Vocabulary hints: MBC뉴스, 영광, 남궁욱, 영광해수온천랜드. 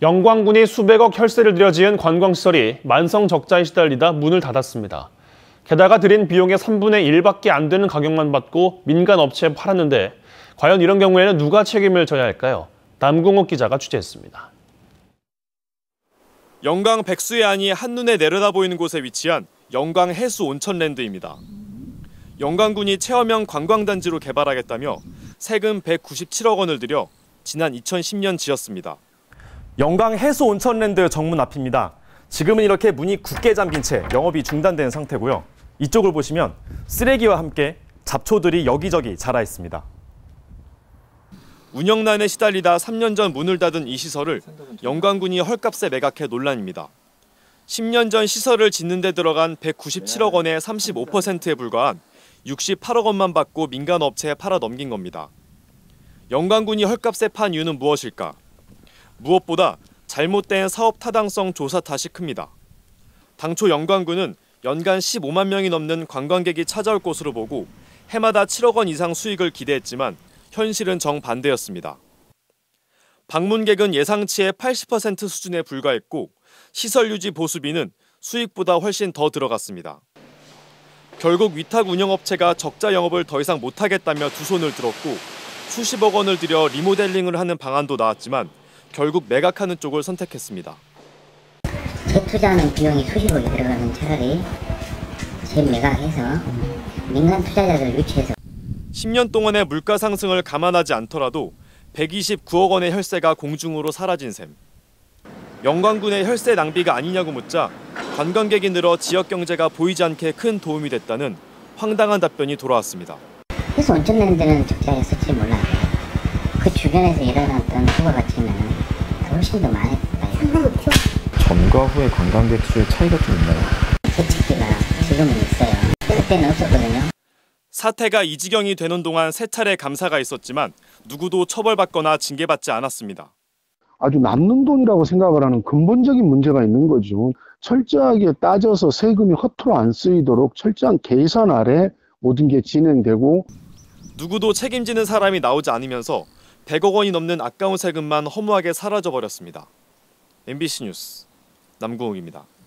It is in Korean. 영광군이 수백억 혈세를 들여 지은 관광시설이 만성적자에 시달리다 문을 닫았습니다. 게다가 들인 비용의 3분의 1밖에 안 되는 가격만 받고 민간 업체에 팔았는데 과연 이런 경우에는 누가 책임을 져야 할까요? 남궁욱 기자가 취재했습니다. 영광 백수의 안이 한눈에 내려다 보이는 곳에 위치한 영광해수온천랜드입니다. 영광군이 체험형 관광단지로 개발하겠다며 세금 197억 원을 들여 지난 2010년 지었습니다. 영광해수온천랜드 정문 앞입니다. 지금은 이렇게 문이 굳게 잠긴 채 영업이 중단된 상태고요. 이쪽을 보시면 쓰레기와 함께 잡초들이 여기저기 자라 있습니다. 운영난에 시달리다 3년 전 문을 닫은 이 시설을 영광군이 헐값에 매각해 논란입니다. 10년 전 시설을 짓는 데 들어간 197억 원의 35%에 불과한 68억 원만 받고 민간 업체에 팔아 넘긴 겁니다. 영광군이 헐값에 판 이유는 무엇일까? 무엇보다 잘못된 사업 타당성 조사 탓이 큽니다. 당초 영광군은 연간 15만 명이 넘는 관광객이 찾아올 것으로 보고 해마다 7억 원 이상 수익을 기대했지만 현실은 정반대였습니다. 방문객은 예상치의 80% 수준에 불과했고 시설 유지 보수비는 수익보다 훨씬 더 들어갔습니다. 결국 위탁 운영업체가 적자 영업을 더 이상 못하겠다며 두 손을 들었고 수십억 원을 들여 리모델링을 하는 방안도 나왔지만 결국 매각하는 쪽을 선택했습니다. 재투자하는 비용이 수십억이 들어가는 차라리 재매각해서 민간 투자자를 유치해서 10년 동안의 물가 상승을 감안하지 않더라도 129억 원의 혈세가 공중으로 사라진 셈. 영광군의 혈세 낭비가 아니냐고 묻자 관광객이 늘어 지역 경제가 보이지 않게 큰 도움이 됐다는 황당한 답변이 돌아왔습니다. 해수 온천랜드는 적자였을지 몰라요. 그 주변에서 일어났던 추가 가치는 훨씬 더 많이 나요. 전과 후의 관광객 수의 차이가 좀 있나요? 세차기가 지금은 있어요. 그때는 없었거든요. 사태가 이 지경이 되는 동안 세 차례 감사가 있었지만 누구도 처벌받거나 징계받지 않았습니다. 아주 남는 돈이라고 생각을 하는 근본적인 문제가 있는 거죠. 철저하게 따져서 세금이 허투루 안 쓰이도록 철저한 계산 아래 모든 게 진행되고 누구도 책임지는 사람이 나오지 않으면서 100억 원이 넘는 아까운 세금만 허무하게 사라져버렸습니다. MBC 뉴스 남궁욱입니다.